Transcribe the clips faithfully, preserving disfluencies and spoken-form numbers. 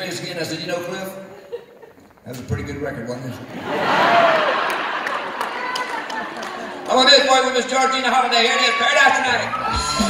Again, I said, you know, Cliff, that was a pretty good record, wasn't it? I want to do it for you with Miss Gena Holiday. Here it is, Paradise Tonight.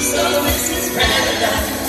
So this is paradise.